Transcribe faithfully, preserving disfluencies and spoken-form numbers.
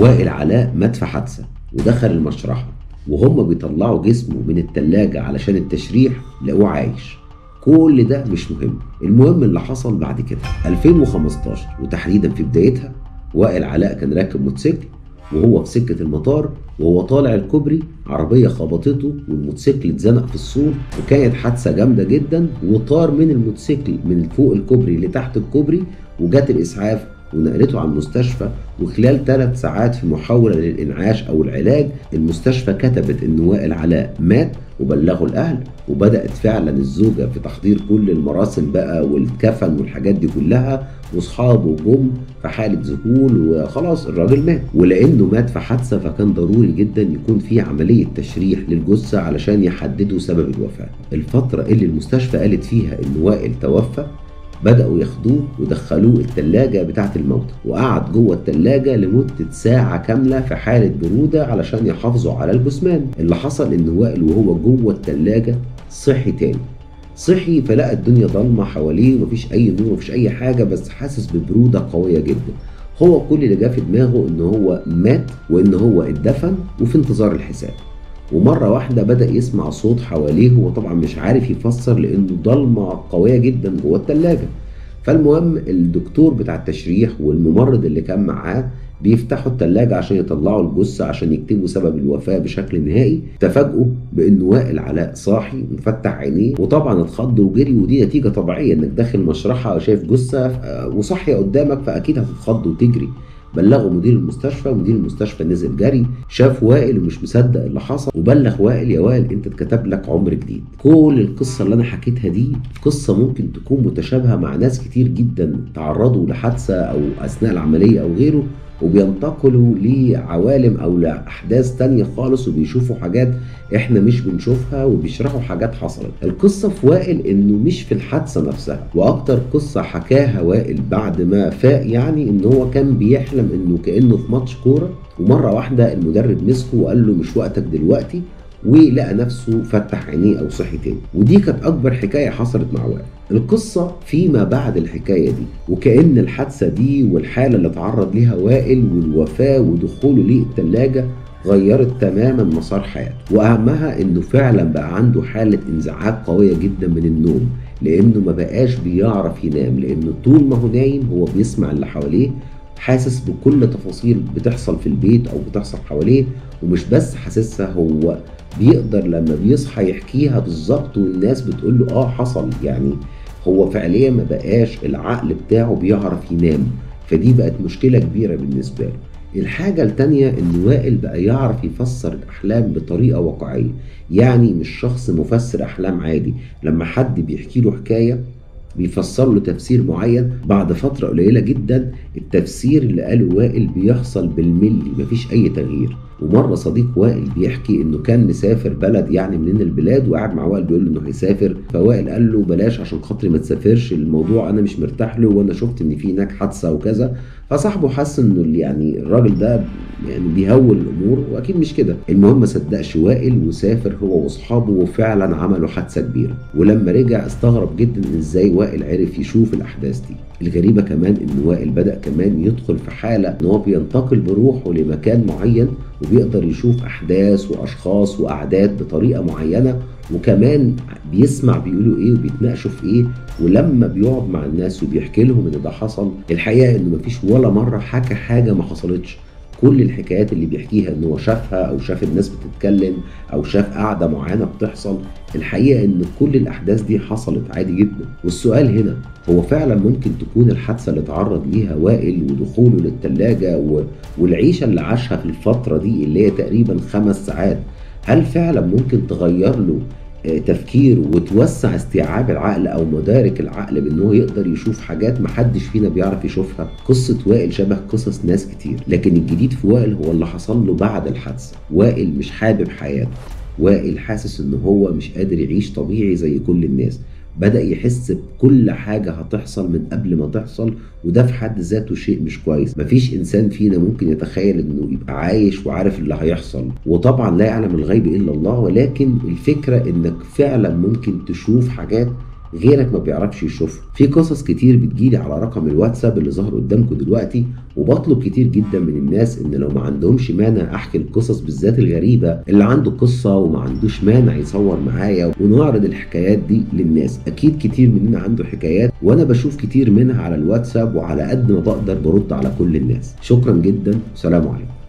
وائل علاء مات في حادثة ودخل المشرحة، وهم بيطلعوا جسمه من التلاجة علشان التشريح لقوه عايش. كل ده مش مهم، المهم اللي حصل بعد كده. ألفين وخمستاشر وتحديدا في بدايتها، وائل علاء كان راكب موتوسيكل وهو في سكة المطار، وهو طالع الكوبري عربية خبطته والموتوسيكل اتزنق في السور، وكانت حادثة جامدة جدا. وطار من الموتوسيكل من فوق الكوبري لتحت الكوبري، وجات الإسعاف ونقلته على المستشفى. وخلال ثلاث ساعات في محاولة للإنعاش أو العلاج، المستشفى كتبت إن وائل علاء مات وبلغوا الأهل، وبدأت فعلا الزوجة في تحضير كل المراسم بقى والكفن والحاجات دي كلها، وأصحابه جم في حالة ذهول وخلاص الراجل مات. ولأنه مات في حادثة، فكان ضروري جدا يكون في عملية تشريح للجثة علشان يحددوا سبب الوفاة. الفترة اللي المستشفى قالت فيها إن وائل توفى، بدأوا ياخدوه ودخلوه التلاجة بتاعة الموتى، وقعد جوه التلاجة لمدة ساعة كاملة في حالة برودة علشان يحافظوا على الجثمان. اللي حصل إن وائل وهو جوه التلاجة صحي تاني، صحي فلقى الدنيا ضلمة حواليه، مفيش أي نور مفيش أي حاجة، بس حاسس ببرودة قوية جدا. هو كل اللي جه في دماغه إن هو مات وإن هو اتدفن وفي انتظار الحساب. ومرة واحدة بدأ يسمع صوت حواليه، وطبعا مش عارف يفسر لأنه ضلمة قوية جدا جوه التلاجة. فالمهم الدكتور بتاع التشريح والممرض اللي كان معاه بيفتحوا التلاجة عشان يطلعوا الجثة عشان يكتبوا سبب الوفاة بشكل نهائي. تفاجئوا بإن وائل علاء صاحي ومفتح عينيه، وطبعا اتخض وجري، ودي نتيجة طبيعية إنك داخل مشرحة شايف جثة وصاحية قدامك، فأكيد هتتخض وتجري. بلغوا مدير المستشفى، ومدير المستشفى نزل جري، شاف وائل ومش مصدق اللي حصل، وبلغ وائل: يا وائل انت اتكتب لك عمر جديد. كل القصه اللي انا حكيتها دي قصه ممكن تكون متشابهه مع ناس كتير جدا تعرضوا لحادثه او اثناء العمليه او غيره، وبينتقلوا لعوالم او لاحداث تانيه خالص، وبيشوفوا حاجات احنا مش بنشوفها، وبيشرحوا حاجات حصلت. القصه في وائل انه مش في الحادثه نفسها، واكتر قصه حكاها وائل بعد ما فاق يعني ان هو كان بيحلم انه كانه في ماتش كوره، ومره واحده المدرب مسكه وقال له مش وقتك دلوقتي، ولقى نفسه فتح عينيه او صحي تاني. ودي كانت اكبر حكايه حصلت مع وائل. القصه فيما بعد الحكايه دي، وكأن الحادثه دي والحاله اللي اتعرض ليها وائل والوفاه ودخوله للثلاجه غيرت تماما مسار حياته. واهمها انه فعلا بقى عنده حاله انزعاج قويه جدا من النوم، لانه ما بقاش بيعرف ينام، لانه طول ما هو نايم هو بيسمع اللي حواليه، حاسس بكل تفاصيل بتحصل في البيت او بتحصل حواليه، ومش بس حاسسها، هو بيقدر لما بيصحى يحكيها بالظبط، والناس بتقول له اه حصل. يعني هو فعليا ما بقاش العقل بتاعه بيعرف ينام، فدي بقت مشكله كبيره بالنسبه له. الحاجه الثانيه ان وائل بقى يعرف يفسر الاحلام بطريقه واقعيه، يعني مش شخص مفسر احلام عادي، لما حد بيحكي له حكايه بيفسر له تفسير معين، بعد فتره قليله جدا التفسير اللي قاله وائل بيحصل بالملي، مفيش اي تغيير. ومره صديق وائل بيحكي انه كان مسافر بلد يعني من البلاد، وقعد مع وائل بيقول له انه هيسافر، فوائل قال له بلاش عشان خاطري ما تسافرش، الموضوع انا مش مرتاح له، وانا شفت ان في هناك حادثه وكذا. فصاحبه حس انه يعني الراجل ده يعني بيهول الامور، واكيد مش كده. المهم ما صدقش وائل وسافر هو واصحابه، وفعلا عملوا حادثه كبيره. ولما رجع استغرب جدا ازاي وائل عرف يشوف الاحداث دي. الغريبه كمان ان وائل بدا كمان يدخل في حاله ان هو بينتقل بروحه لمكان معين، وبيقدر يشوف احداث واشخاص واعداد بطريقه معينه، وكمان بيسمع بيقولوا ايه وبيتناقشوا في ايه، ولما بيقعد مع الناس وبيحكي لهم ان ده حصل. الحقيقه انه مفيش ولا مره حكى حاجه ما حصلتش، كل الحكايات اللي بيحكيها ان هو شافها او شاف الناس بتتكلم او شاف قاعده معينه بتحصل. الحقيقه ان كل الاحداث دي حصلت عادي جدا. والسؤال هنا هو فعلا ممكن تكون الحادثه اللي اتعرض ليها وائل ودخوله للثلاجه والعيشه اللي عاشها في الفتره دي اللي هي تقريبا خمس ساعات، هل فعلا ممكن تغير له تفكير وتوسع استيعاب العقل او مدارك العقل بانه يقدر يشوف حاجات محدش فينا بيعرف يشوفها؟ قصه وائل شبه قصص ناس كتير، لكن الجديد في وائل هو اللي حصل له بعد الحادثه. وائل مش حابب حياته، وائل حاسس ان هو مش قادر يعيش طبيعي زي كل الناس، بدأ يحس بكل حاجة هتحصل من قبل ما تحصل، وده في حد ذاته شيء مش كويس. مفيش إنسان فينا ممكن يتخيل إنه يبقى عايش وعارف اللي هيحصل، وطبعا لا يعلم الغيب إلا الله، ولكن الفكرة إنك فعلا ممكن تشوف حاجات غيرك ما بيعرفش يشوفها. في قصص كتير بتجيلي على رقم الواتساب اللي ظهر قدامكم دلوقتي، وبطلب كتير جدا من الناس ان لو ما عندهمش مانع احكي القصص، بالذات الغريبه، اللي عنده قصه وما عندوش مانع يصور معايا ونعرض الحكايات دي للناس. اكيد كتير مننا عنده حكايات، وانا بشوف كتير منها على الواتساب، وعلى قد ما بقدر برد على كل الناس. شكرا جدا، سلام عليكم.